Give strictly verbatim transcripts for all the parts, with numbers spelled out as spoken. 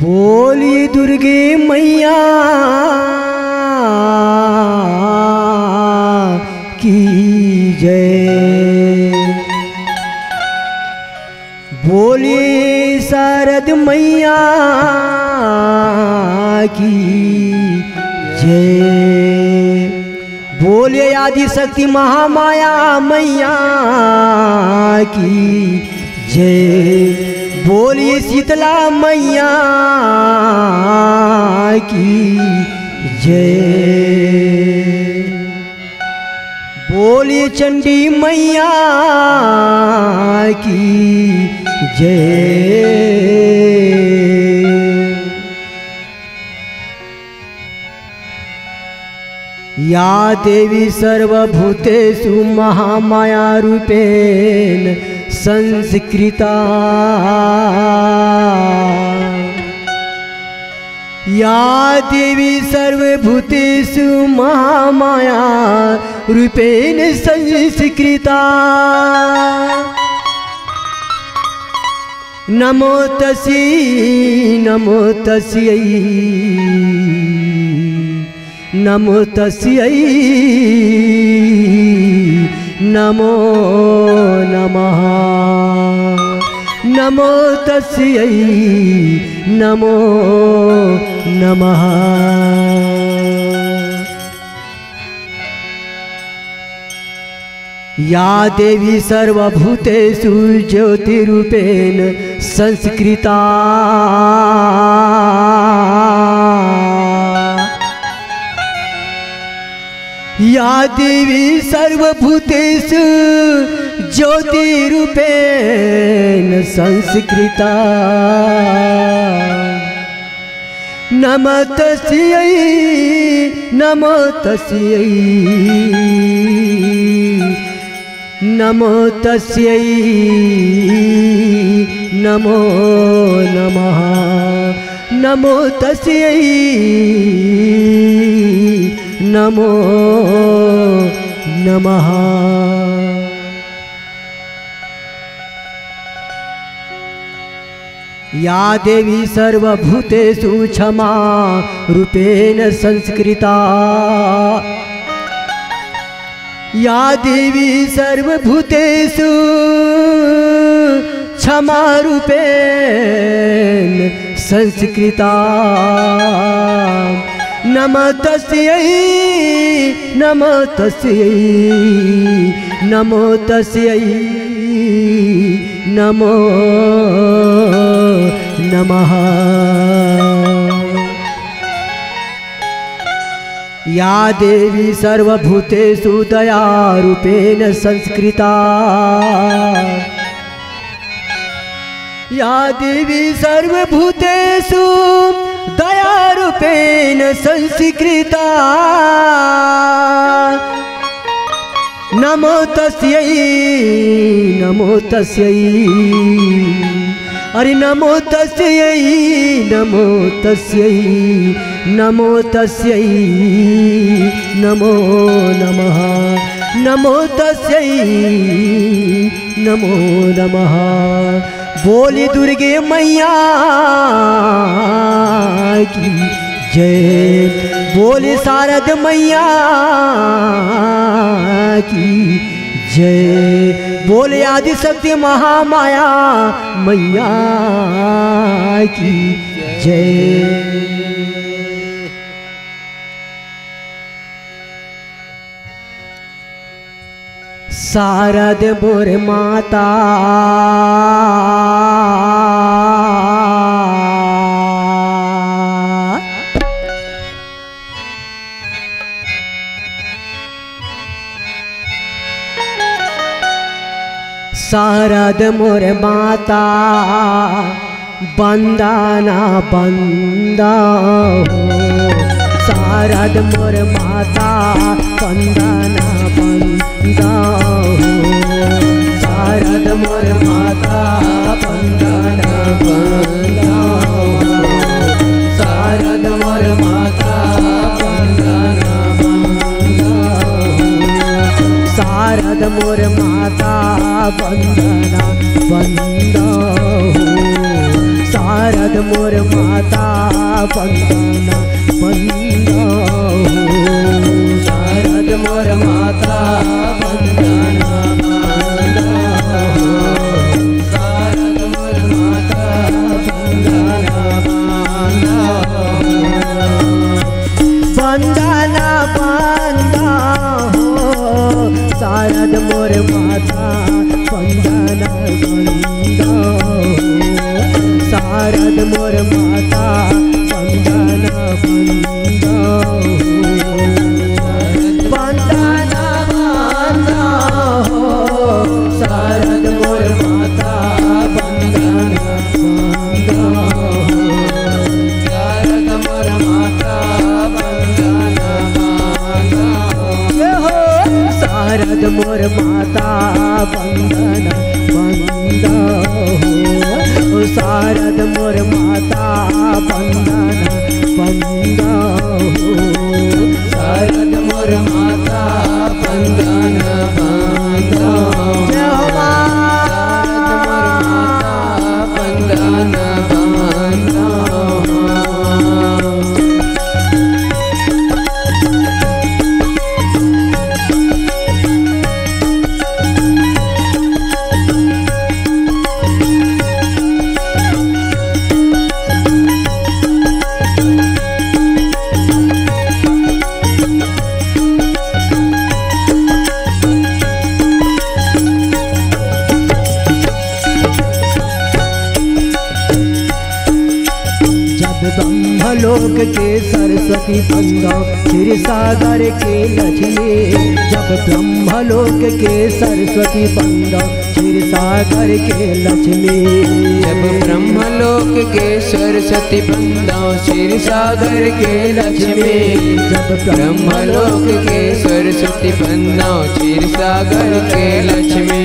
बोली दुर्गे मैया की जय, बोली शारद मैया की जय, बोले आदि शक्ति महामाया मैया की जय, बोलिए शीतला मैया की जय, बोलिए चंडी मैया की जय। या देवी सर्वभूतेषु महामाया रूपेण संस्कृता, या देवी सर्वभूतेषु महामाया रूपेण संस्कृता, नमो तस्यै नमो तस्यै नमो तस्यै नमो नमः, नमो तस्यै नमो नमः। या देवी सर्वभूतेषु ज्योतिरूपेण संस्कृता, या देवी सर्वभूतेषु ज्योतिरूपेण संस्कृता, नमो तस्यै नमो तस्यै नमो तस्यै नमो नमः, नमो तस्यै नमो नमः। या देवी सर्वभूतेषु क्षमा रूपेण संस्कृता, या देवी सर्वभूतेषु क्षमा रूपेण संस्कृता, नमो तस्यै नमो तस्यै नमो तस्यै नमो नमः। या देवी सर्वभूतेषु दयारूपेण संस्कृता, या देवी सर्वभूतेषु दयारूपेण संस्कृता, नमो तस्यै नमो तस्यै अरे नमो तस्यै नमो तस्यै नमो तस्यै नमो नमः, नमो तस्यै नमो नमः। बोली दुर्गे मैया की जय, बोली शारद मैया की जय, बोले आदिशक्ति महामाया मैया की जय। शारद मोर माता, शारद मोर माता, बंदा ना बंदा हो, शारद मोर माता बंदा ना बंदा हो, शारद मोर माता बंदा ना बंदा हो, शारद मोर माता बंदा ना बंदा हो, शारद मोर माता बंदा ना बंदा हो, शारद मोर माता बंदना बंदा हो शारद मोर माता बंदना बंदा हो शारद मोर माता बंदना बंदा हो बंदना बंदा हो शारद मोर माता बंदना बंदा हो शारद मोर माता बंदना बंदा हो बंदना बंदा हो शारद मोर माता बंदना बंदा हो शारद मोर माता बंदना बंदा हो शारद मोर माता बंदना बंदा हो शारद मोर माता बंदना बंदा हो शारद मोर माता बंदना बंदा बंदना बंदा लोक के सरस्वती बंदो श्री सागर के लक्ष्मी जब ब्रह्मलोक के सरस्वती बंदो श्री सागर के लक्ष्मी जब ब्रह्मलोक के सरस्वती बंदो श्री सागर के लक्ष्मी जब ब्रह्मलोक के सरस्वती बंदो श्री सागर के लक्ष्मी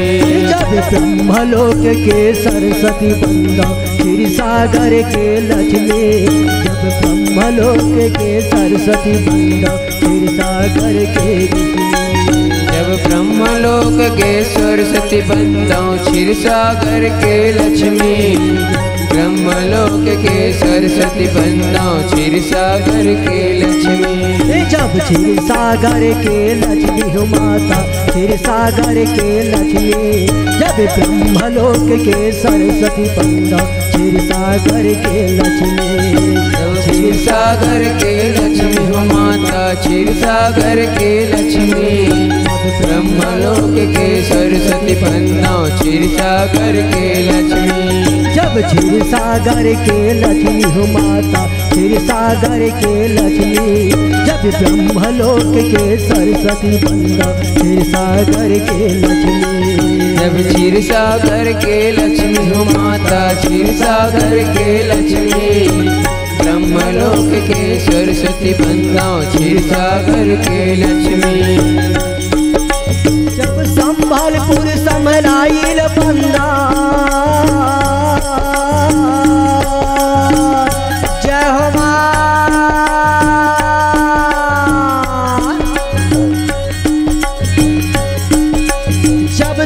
जब ब्रह्मलोक के सरस्वती बंदो श्री सागर के लक्ष्मी जब ब्रह्मलोक के सरस्वती बंदो श्री सागर के जब ब्रह्मलोक के सरस्वती बंदो श्री सागर के लक्ष्मी ब्रह्मलोक के सरस्वती बंदो श्री सागर के लक्ष्मी जब श्री सागर के लक्ष्मी हो माता श्री सागर के लक्ष्मी जब ब्रह्मलोक के सरस्वती बंदो श्री सागर के लक्ष्मी श्री सागर के लक्ष्मी हो माता श्री सागर के लक्ष्मी ब्रह्मलोक के सरस्वती बंदो श्री सागर के लक्ष्मी जब श्री सागर के लक्ष्मी हो माता श्री सागर के लक्ष्मी जब ब्रह्मलोक के सरस्वती बंदो श्री सागर के लक्ष्मी जब क्षीर सागर के लक्ष्मी हो माता क्षीर सागर के लक्ष्मी ब्रह्मलोक के सरस्वती बंदो क्षीर सागर के लक्ष्मी जब संभलपुर समराइल बंदा जय हो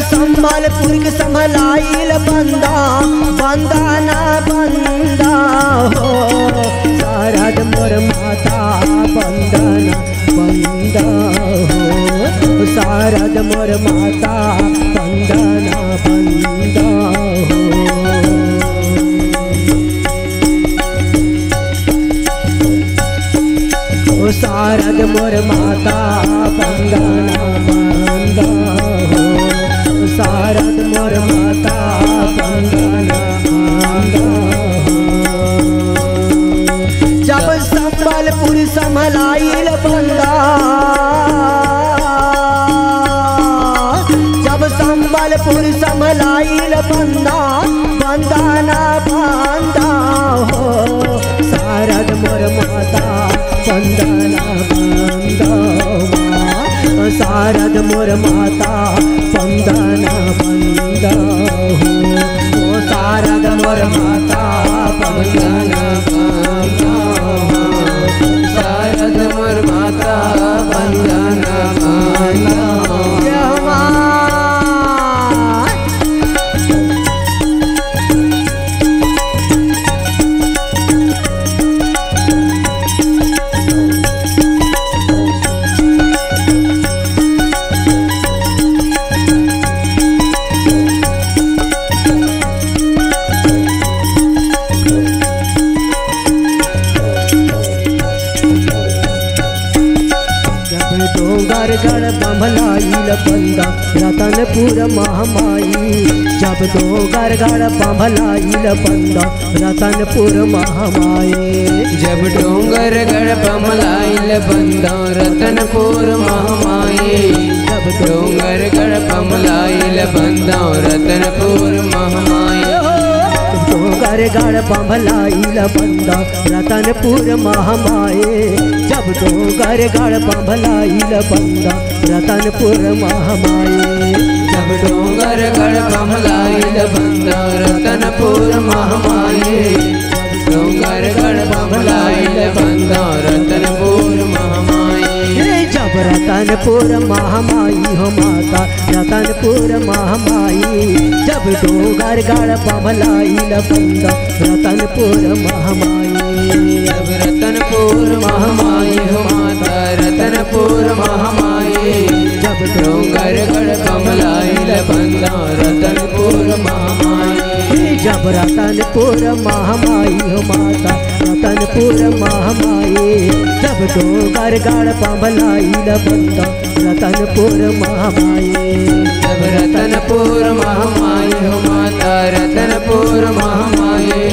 संभलपुर के संभलाइल बंदा बंदना बंदा हो शारद मोर माता बंदना बंदा हो शारद मोर माता बंदना बंदा हो शारद मोर माता बंदना बंदा हो शारद मोर माता बंदना बंदा हो जब संबलपुर समलाइल बंदा जब संबलपुर समलाइल बंदा बंदना बंदा हो शारद मोर माता बंदना बंदा शारद मोर माता बंदना बंदा हो शारद मोर माता बंदना बंदा हो शारद मोर माता बंदना बंदा बंदा रतनपुर महामाई, जब दो घर घर बंभलाइल बंदा रतनपुर महामाई, जब डोंगर गढ़ बंभलाइल बंदा रतनपुर महामाई, जब डोंगर गढ़ बंभलाइल बंदा रतनपुर महामाई, डोंगर गढ़ बंभलाइल बंदा रतनपुर महामाए, जब डोंगर गढ़ बंभलाइल बंदा रतनपुर महामाए, जब डोंगर गढ़ बंभलाइल बंदा रतनपुर महामाए, डोंगर गढ़ बंभलाइल बंदा रतनपुर महामाए, जब रतनपुर महामाई हो माता रतनपुर महामाई, जब डोंगर गढ़ बंभलाइल बंदा रतनपुर महामाई, जब रतनपुर महामाई हो माता रतनपुर महामाई, जब डोंगर गढ़ बंभलाइल बंदा रतनपुर महामाई, जब रतनपुर महामाई हो माता रतनपुर महामाई, जब डोंगर गढ़ बंभलाइल बंदा रतनपुर महामाई, जब रतनपुर महामाई हो माता रतनपुर महामाई,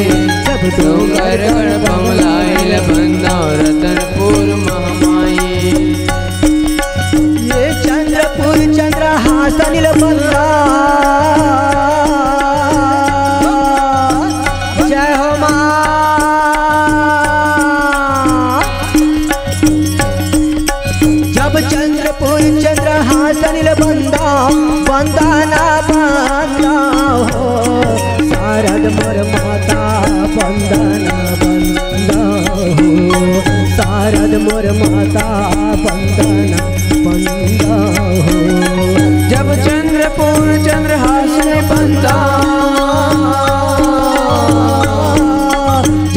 जब डोंगर गढ़ बंभलाइल बंदा रतनपुर महामाई, ये चंद्रपुर चंद्रहासनिल बंदा जय हो मां। जब चंद्रपुर चंद्रहासनिल बंदा बंदा ना बंदा हो सारद मोर माता बंदा ना बंदा हो सारद मोर माता बंदा ना बंदा हो, जब चंद्रपुर चंद्रहासनिल बंदा,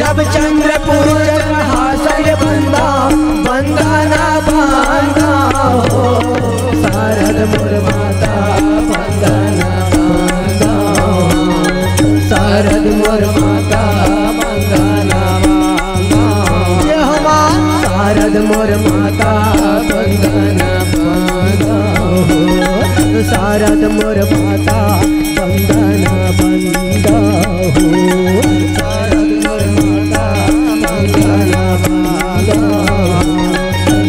जब चंद्रपुर चंद्रहासनिल बंदा बंदा ना बंदा हो सारद मोर माता बंदा ना बंदा हो सारद मोर माता बंदा ना बंदा हो सारद मोर माता बंदा ना बंदा हो सारद मोर माता बंदा ना बंदा हो सारद मोर माता बंदा ना बंदा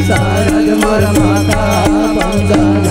सारद मोर माता बंदा ना बंदा सारद मोर माता बंदा ना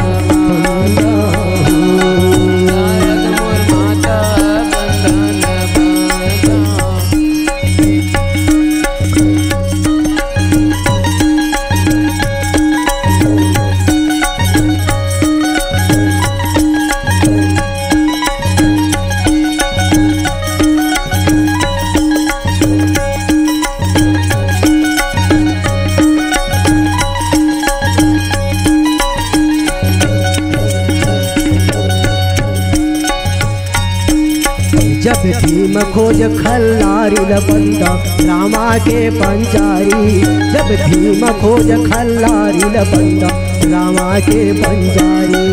भीम खोज खल्लारिल बंदा रामा के पंचारी, जब भीम खोज खल्लारिल बंदा रामा के पंचारी,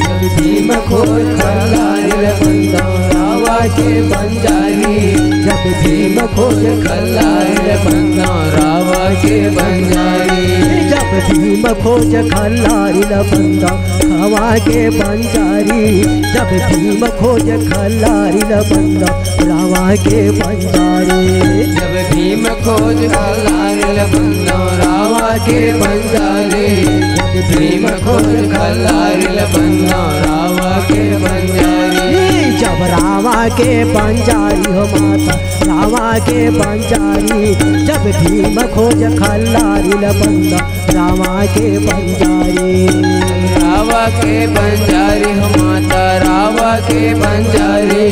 जब भीम खोज खल्लारिल बंदा रामा के पंचारी, जब भीम खोज खल्लारिल बंदा रामा के पंचारी, जब भीम खोज खल्लारिल बंदा रामा के पंचारी, जब भीम खोज खल्लारिल बंदा रामा के पंचारी, जब भीम खोज खल्लारिल बंदा रामा के पंचारी, जब भीम खोज खल्लारिल बंदा रामा के पंचारी, जब रामा के पंचारी हो माता रामा के पंचारी, जब भीम खोज खल्लारिल बंदा रामा के पंचारी, रामा के पंचारी हो माता रामा के पंचारी,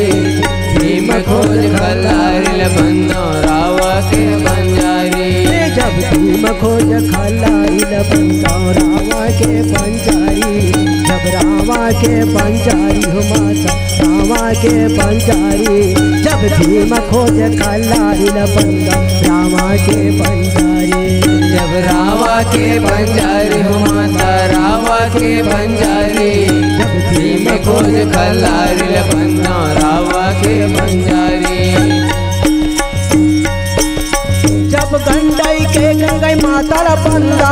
भीम खोज खल्लारिल बंदा रावा के पंचारी, जब भीम खोज खल्लारिल बंदा रावा के पंचारी, जब रावा के पंचारी हो माता रावा के पंचारी, जब भीम खोज खल्लारिल बंदा रावा के पंचारी, जब रावा के पंचारी हो माता रावा के पंचारी, जब भीम खोज खल्लारिल बंदा रावा के पंजारी, जब गंडाई के गंगाई माता ला बंदा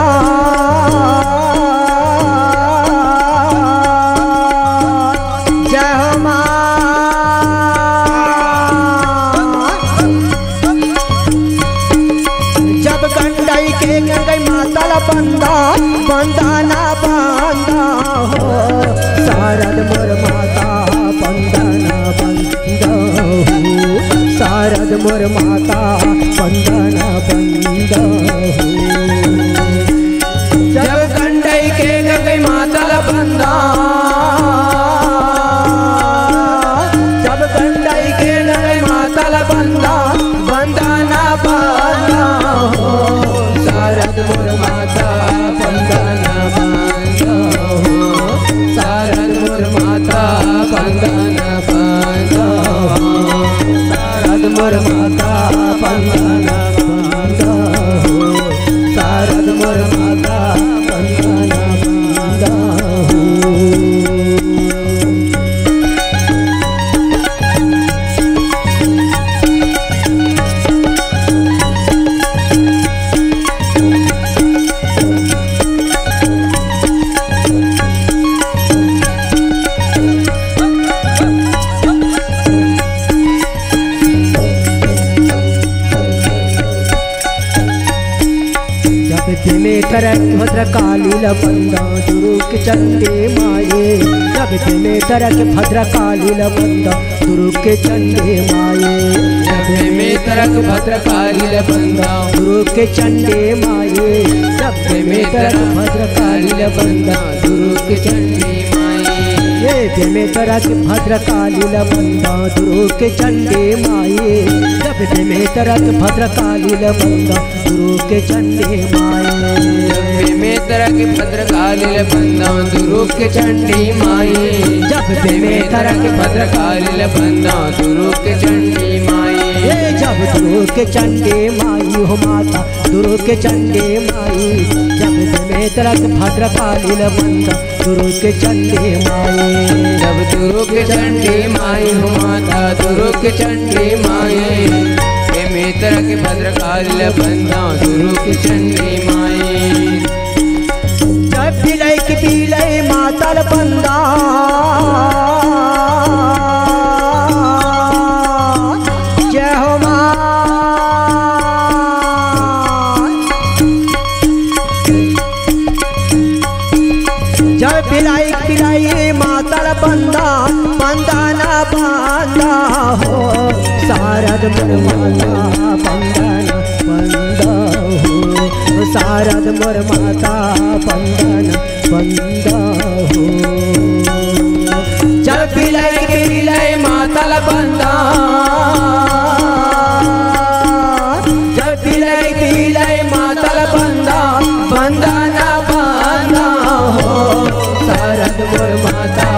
नारद मोर माता बंदन बंद जब कंडई के गई माता बंदा जब कंडई के गई माता बंदा बंदन बंदा हो नारद मोर माता बंदन बंद हो नारद मोर माता बंदन बंद मोर माता बंदना बंदा हो नारद मोर माता बंदना बंदा हो। भद्र काली लबंदा दुरुक चंदे माये जब में तरक भद्र काली लबंदा दुरुक चंदे माये जब में तरक भद्र काली लबंदा दुरुक चंदे माये जब में तरक भद्र काली लबंदा दुरुक चंदे माये जब में तरक भद्र काली लबंदा दुरुक चंदे माये जब में तरक भद्र काली लबंदा दुरुक चंदे माये में तरक भद्रकाली बंदा दुरुक चंडी माई जब में तरक भद्रकाली बंदा दुरुक चंडी माई जब दुरुक चंडी माई हो माता दुरुक चंडी माई जब में तरक भद्रकाली बंदा दुरुक चंडी माई जब दुरुक चंडी माई हो माता दुरुक चंडी माई में तरक भद्रकाली बंदा दुरुक चंडी माई पिलई की पिलई माता बंदा जय हो माँ जय पिलाई पिलाई माता बंदा बंदा ना बंदा हो नारद मोर माता बंदा ना बंदा हो नारद मोर माता बंदन बंदा हो जब पिलाई पिलाई माता बंदा जब पिलाई पिलाई माता बंदा बंदन बंदा हो नारद मोर माता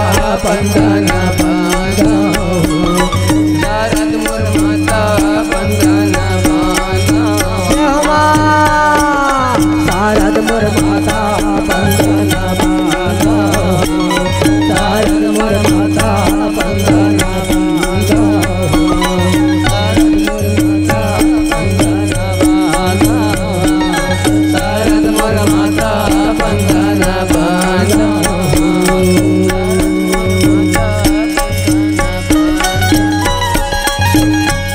बंदन बंदा हो नारद मोर माता बंदन बंदा नारद मोर माता बंदना बंदा हो नारद मोर माता बंदना बंदा हो नारद मोर माता बंदना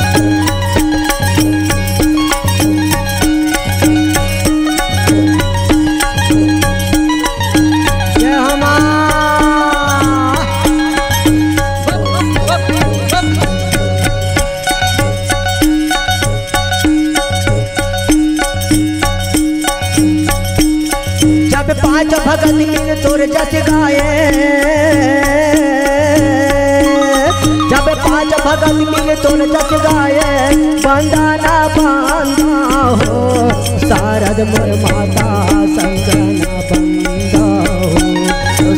बंदा नारद मोर माता बंदना बंदा हो। भगत के तोर जस गाए जब पाँच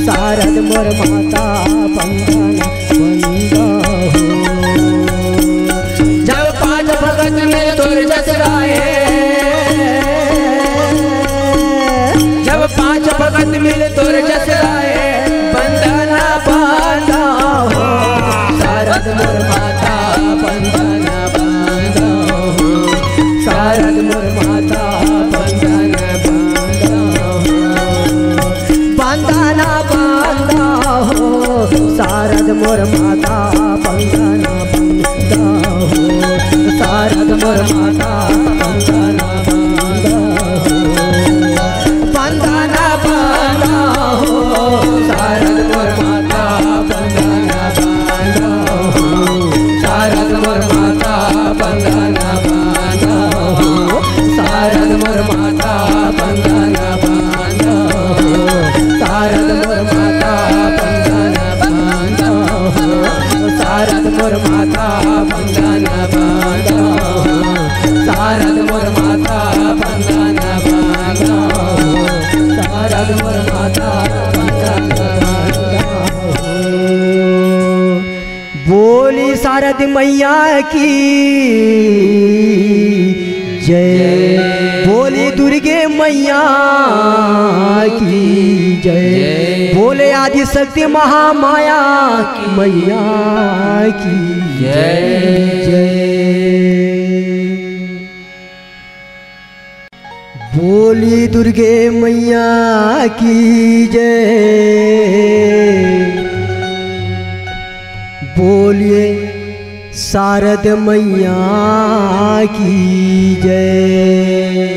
भगत के तोर जस गाए बंदना बंदा हो नारद मोर माता संगना बंदा हो नारद मोर माता बंदना बंदा हो जब पाँच भगत के तोर जस गाए भगत मिले तोर जस आए बंदना बंदा हो नारद मोर माता बंदना बंदा हो नारद मोर माता बंदना बंदा हो बंदना बंदा हो नारद मोर माता बंदना बंदा हो नारद मोर माता बंदना बंदा नारद मोर माता बंदना बंदा। सारंगपुर माता बंधन बांधो, सारंगपुर माता बंधन बांधो, सारंगपुर माता बंधन बांधो। बोली शारद मैया की जय, बोली दुर्गे मैया की जय, बोले आदि शक्ति महामाया की मैया की जय जय। बोली दुर्गे मैया की जय, बोलिए शारद मैया की जय,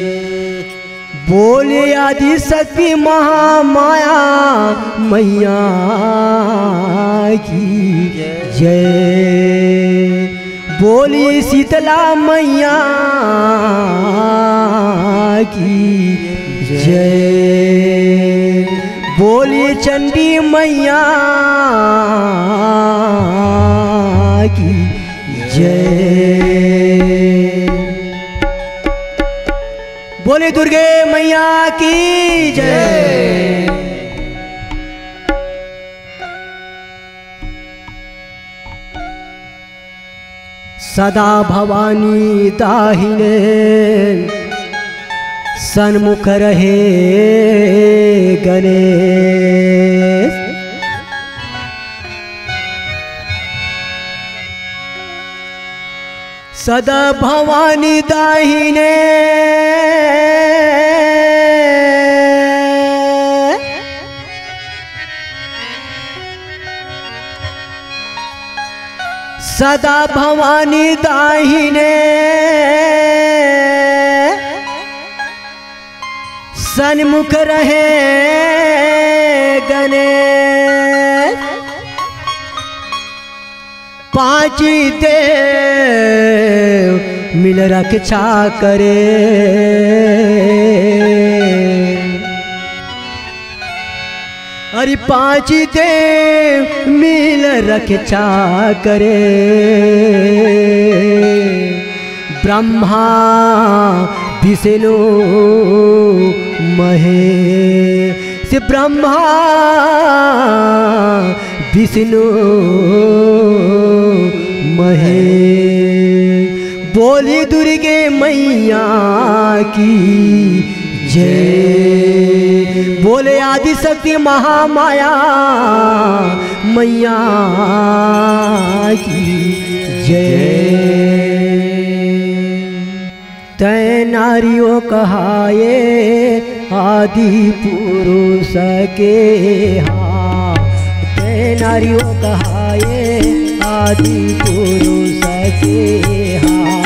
बोले आदि शक्ति महामाया मैया की जय, बोली शीतला मैया की जय, बोली चंडी मैया की जय, बोले दुर्गे मैया की जय। सदा भवानी दाहिने सन्मुख रहे गणेश, सदा भवानी दाहिने सदा भवानी दाहिने सन्मुख रहे गणेश, पाँच देव मिल रक्षा करे, अरे पाँच देव मिल रक्षा करे, ब्रह्मा विष्णु महेश, ब्रह्मा विष्णु महेश। बोली दुर्गे मैया की जय, बोले आदिशक्ति महामाया मैया की जय। तय नारियों कहाये आदि पुरुष के हा, तय नारियों कहाये आदि पुरुष के हा,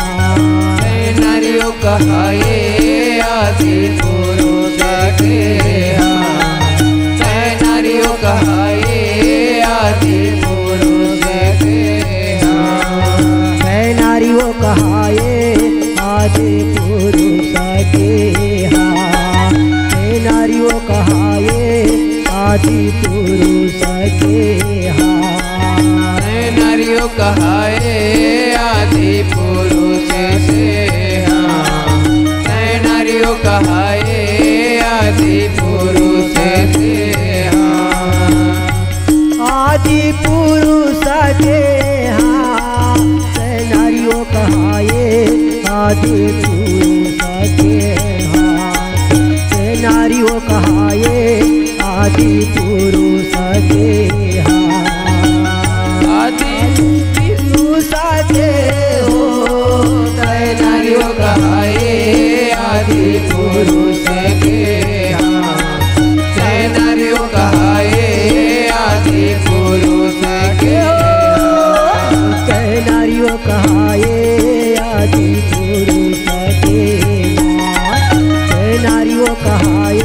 तय नारियों कहाये आदि पुरुष के हा, तय नारियों कहाये आदि पुरुष के हा, तय नारियों कहाये आदि पुरुष के हा, तय नारियों कहाये आदि पुरुष के हा, नारियों कहाए आदि पुरुष से हाँ, नारियों कहाए आदि पुरुष से हाँ, आदि पुरुष के हाँ, नारियों कहाए आदि पुरुष के हाँ, नारियों कहाए आदि पुरुष के हाँ, साजे हो तय नारियों कहाए आदि पुरुष के हाँ, तय नारियों कहाए आदि पुरुष के हाँ, तय नारियों कहाए आदि पुरुष के हाँ, तय नारियों कहाए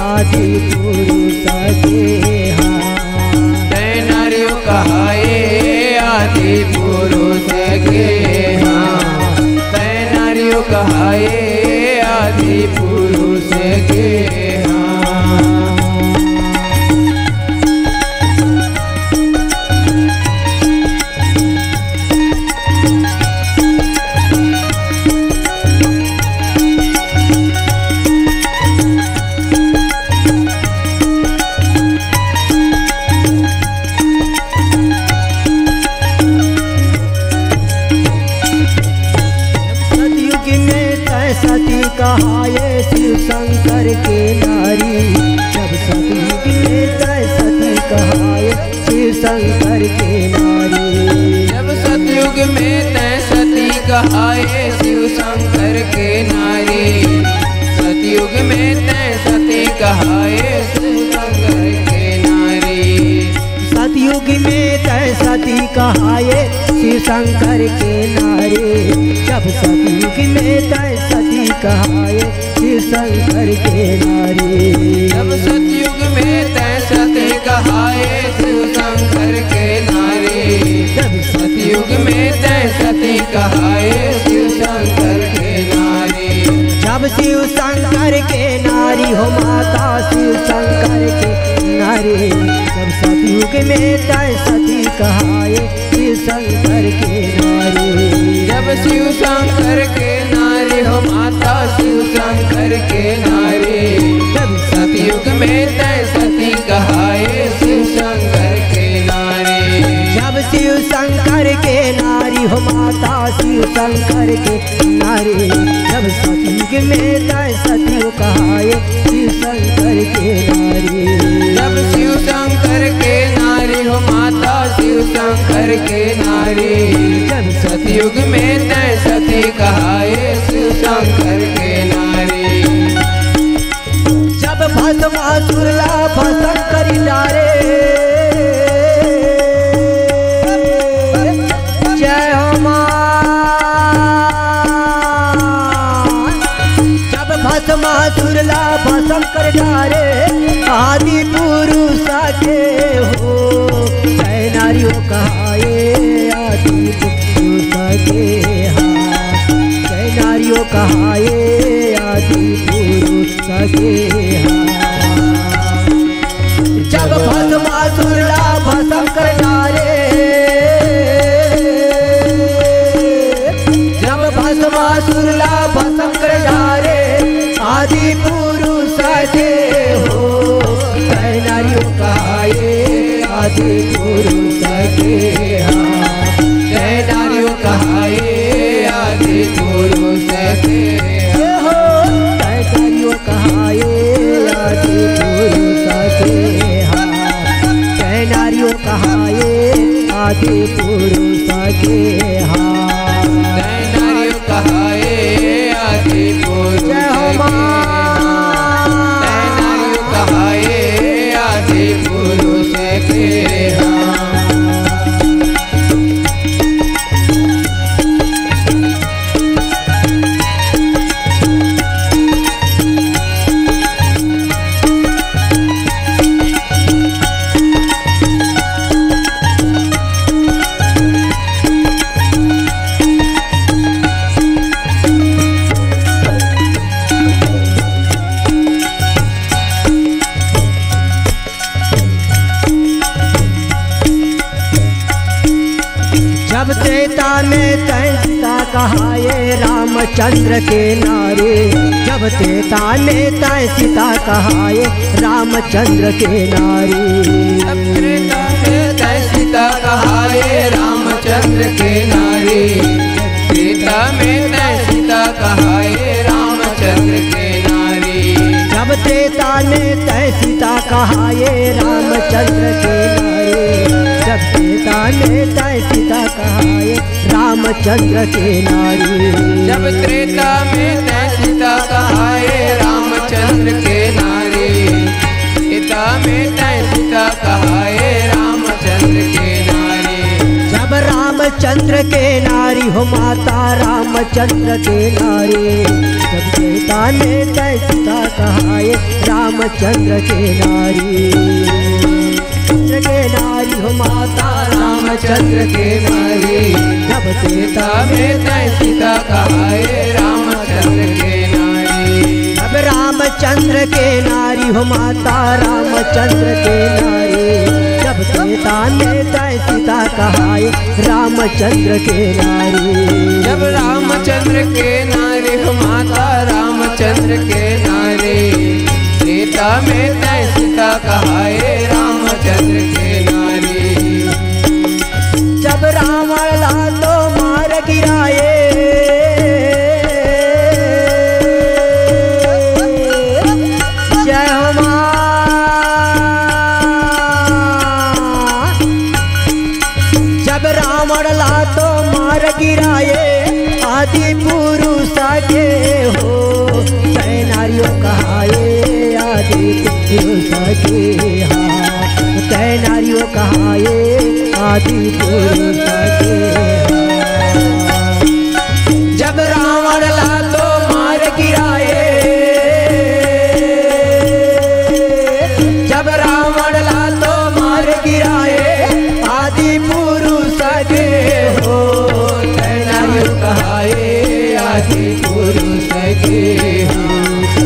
आदि पुरुष के हाँ, तय नारियों कहाए आदि पुरुष के हाँ, तय नारियों कहाए आदि पुरुष कर के नारी। जब सतयुग में तय सती कहाए शिव शंकर के नारी। सतयुग में तय सती कहाए शिव शंकर के नारी। सतयुग में तय सती कहाए शिव शंकर के नारी। जब सतयुग में तय सती कहाए शिव शंकर के नारी। जब सतयुग में तय सती कहाए शिव शंकर के नारे। जब सतयुग में तय सती कहाए शिव शंकर के नारे। जब शिव शंकर के नारी हो माता शिव शंकर के नारे। जब सतयुग में तय सती कहाए शिव शंकर के नारे। जब शिव शंकर के नारी हो माता शिव शंकर के नारे। जब सतयुग में तय सती कहाए शिव शंकर के नारे। जब शिव शंकर के नारी हो माता शिव शंकर के नारे। जब सतयुग में तय सती कहाए शिव शंकर के नारे। जब शिव शंकर के नारी हो माता शिव शंकर के नारे। जब सतयुग में तय सती कहाए शिव शंकर के नारे। भस्मासुरला भस्म करी लारे। जय हो मां। जब भस्मासुरला भस्म करी लारे आदि पुरुष के हो। जय नारी हो कहाए आदि पुरुष के हा। जय नारी हो कहाए आदि पुरुष के हा। जब भस्मासुरला भस्म कर डारे। जब भस्मासुरला भस्म कर डारे आदि पुरुष के हो। जय नारी हो कहाए आदि पुरुष के हा। जय नारी हो कहाए आदि पुरुष के हो। जय नारी हो कहाए आदि पुरुष के। आदि पुरुष के हा। जय नारी कहाए आदि पुरुष। जय हो मां। जय नारी कहाए आदि पुरुष के हा। चंद्र के नारे। जब तेता में तय सीता कहाए रामचंद्र के नारे। जब तेता में तय सीता कहाए रामचंद्र के नारे। तेता में तय सीता कहाए रामचंद्र के नारे। जब तेता में तय सीता कहाए रामचंद्र के नारे। जब तेता में तय सीता कहाए रामचंद्र के नारी। जब त्रेता में तय सीता कहाए रामचंद्र के नारी। त्रेता में तय सीता कहाए रामचंद्र के नारी। जब रामचंद्र के नारी हो माता रामचंद्र के नारी। जब त्रेता में तय सीता कहाए रामचंद्र के नारी। चंद्र के नारी हो माता रामचंद्र के नारी। जब तेता में तय सीता कहाए रामचंद्र के नारी। जब रामचंद्र के नारी हो माता रामचंद्र के नारी। जब तेता में तय सीता कहाए रामचंद्र के नारी। जब रामचंद्र के नारी हो माता रामचंद्र के नारी। तेता में तय सीता कहाए रामचंद्र के नारी। जब रावण लातो मार गिराए। जय हो मां। ब्राह्मण ला तो मार गिराए आदि पुरुष के हो, नारियों कहाए आदि पुरुष के हा, नारियों कहाए आदि पुरुष के हा। जब रावण ला तो मार गिराए, जब रावण ला तो मार गिराए आदि पुरुष के हो, नारियों कहाए आदि पुरुष के हो,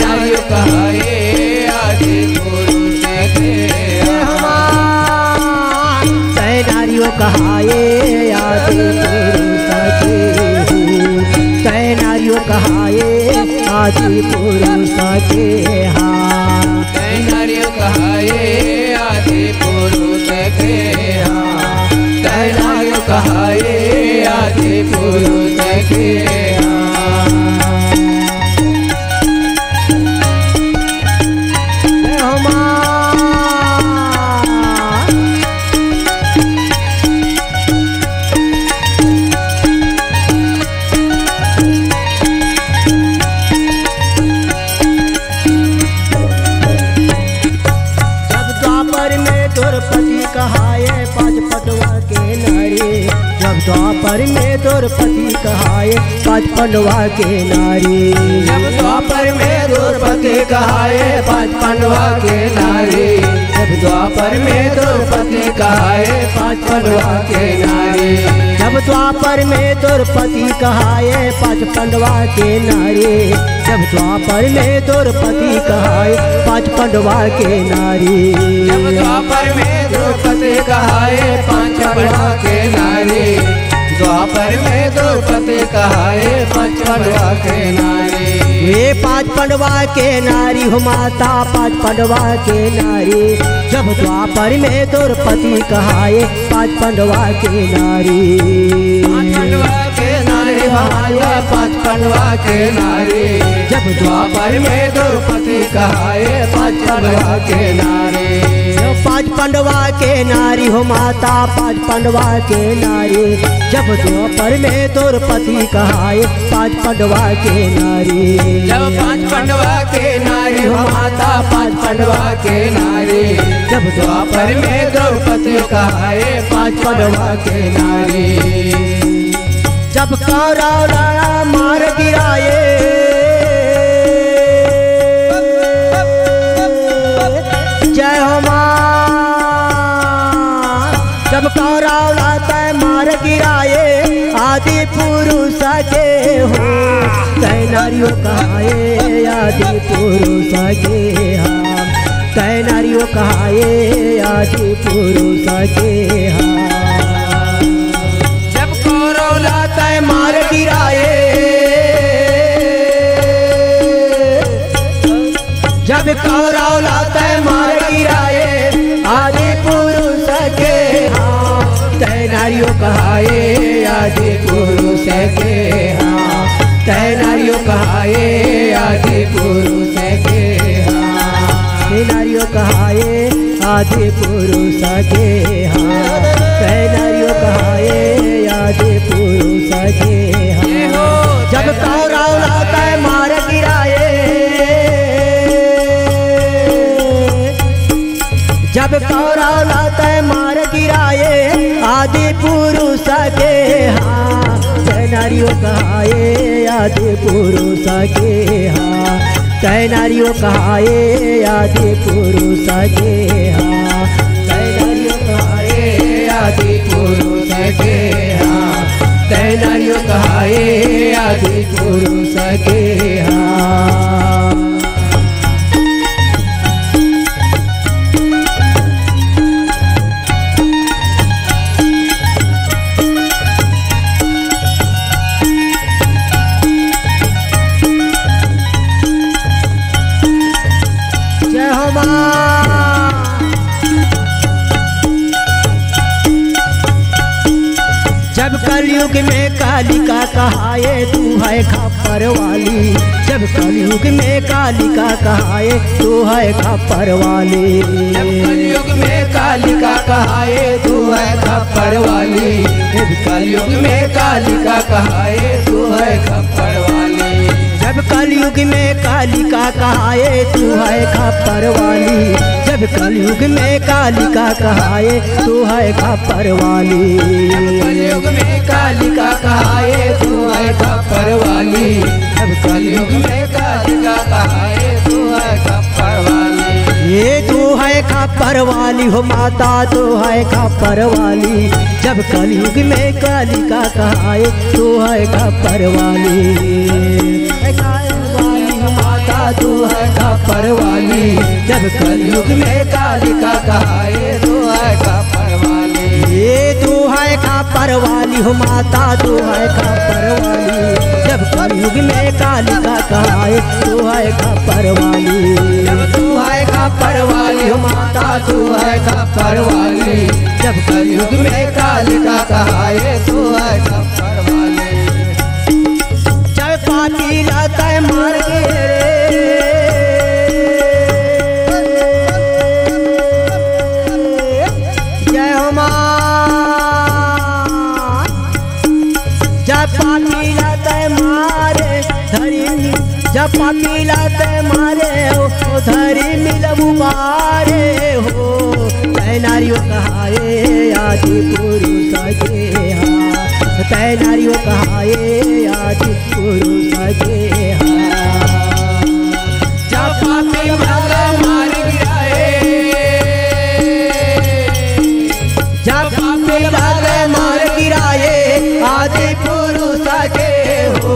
नारियों कहाए आदि पुरुष के हा, नारियों कहाए आदि पुरुष के हो, नारियों कहाए आदि पुरुष के हा, नारियों कहाए आदि पुरुष के हा, नारियों कहाए आदि पुरुष के हा। द्वापर में द्रौपदी कहाए पाँच पांडवा के नारी, जब द्वापर में द्रौपदी कहाए पाँच पांडवा के नारी, जब द्वापर में द्रौपदी कहाए पाँच पांडवा के नारी, जब द्वापर में द्रौपदी कहाए पाँच पांडवा के नारी, जब द्वापर में द्रौपदी कहाए पाँच पांडवा के नारी, जब द्वापर में द्रौपदी कहाए पाँच पांडवा के नारी, द्वापर में द्रौपदी कहाए पाँच पांडवा के नारी, ये पाँच पांडवा के नारी हो माता, पाँच पांडवा के नारी, जब द्वापर में द्रौपदी कहाए पाँच पांडवा के नारी, पाँच पांडवा के नारी हो माता, पाँच पांडवा के नारी, जब द्वापर में द्रौपदी कहाए पाँच पांडवा के नारी, पाँच पांडवा के नारी हो माता, पाँच पांडवा के नारी, जब द्वापर में द्रौपदी कहाए पाँच पांडवा के नारी, जब पाँच पांडवा के नारी हो माता, पाँच पांडवा के नारी, जब द्वापर में द्रौपदी कहाए पाँच पांडवा के नारी, जब कौरव राणा मार गिराए, जय हो मां, जब कौरव लाता मार गिराए आदि पुरुष के हो, तय नारियों कहाए आदि पुरुष के हा, तय नारियों कहाए आदि पुरुष के हा, जब कौरव लाता मार गिराए, जब कौरव लाता मार गिराए आदि पुरुष के हा, तय नारियों कहाए आदि पुरुष के हा, तय नारियों कहाए आदि पुरुष के हा, तय नारियों कहाए आदि पुरुष के हा, तय नारियों कहाए आदि पुरुष के हा, जब कौरव लाता मार गिराए, जब कौरव लाता मार गिराए आदि पुरुष के हा, तय नारियों कहाए आदि पुरुष के हा, तय नारियों कहाए आदि पुरुष के हा, तय नारियों कहाए आदि पुरुष के हा, तय नारियों कहाए आदि पुरुष के हा। कलयुग में कालिका कहाए तू है खप्पर वाली, जब कलयुग में कालिका कहाए तू है खप्पर वाली, जब कलयुग में कालिका कहाए तू है खप्पर वाली, वाली, जब कलयुग में काली का कहाए तू है खप्पर वाली। जब कलयुग में काली का कहाए तू है खप्पर वाली, जब कलयुग में काली का कहाए तू है खप्पर वाली। जब कलयुग में काली का कहाए तू है खप्पर वाली, जब कलयुग में काली का कहाए तू है खप्पर वाली। ये तू है खप्पर वाली हो माता, तू है खप्पर वाली, जब कलयुग में काली का कहाए तू है खप्पर वाली। माता तू है खप्पर वाली, जब कलयुग में काली का कहाए तू है खप्पर वाली। ये तू है खप्पर वाली हो माता, तू है खप्पर वाली, जब कलयुग में काली का कहाए तू है खप्पर वाली। खप्पर वाली हो माता तू है खप्पर वाली, जब कलयुग में काली का कहाए तू है खप्पर वाली। जब पाती लाता है मार के जय हो मां, जब पाती लाता है मारे धरी, जब पाती लाता है मारे धरी मिलबू मारे हो तय नारियो कहाए आदि पुरुष के हा, तय नारियो कहाए आदि पुरुष के हा। जब पापी भला मार गिराए, जब पापी भला मार गिराए आदि पुरुष के हो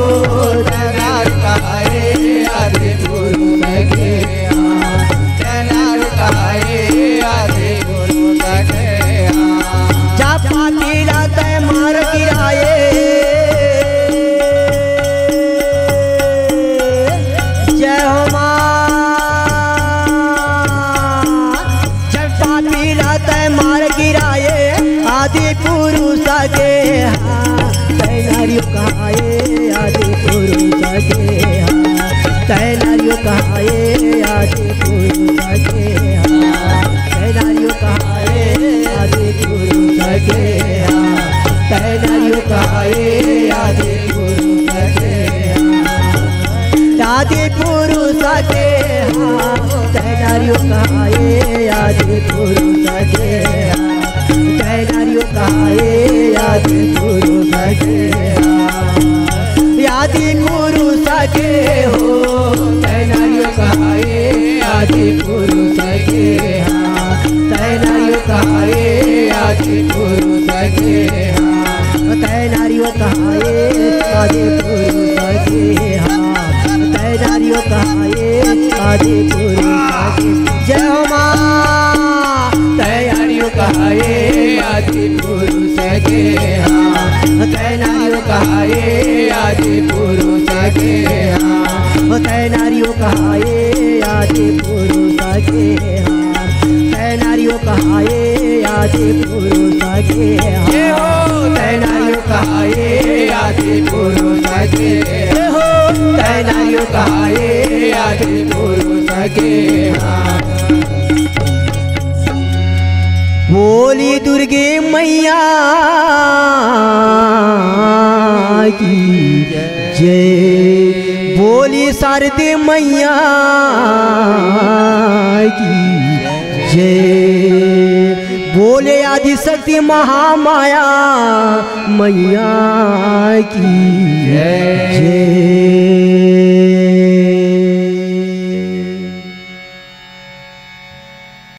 तय नार कहाए आदि पुरुष के। महामाया मैया की जय।